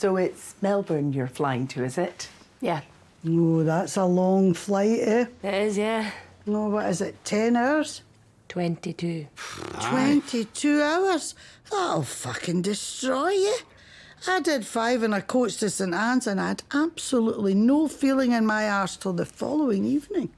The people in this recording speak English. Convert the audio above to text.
So it's Melbourne you're flying to, is it? Yeah. Oh, that's a long flight, eh? It is, yeah. No, what is it, 10 hours? 22. 22 hours? That'll fucking destroy you. I did 5 in a coach to St Anne's and I had absolutely no feeling in my arse till the following evening.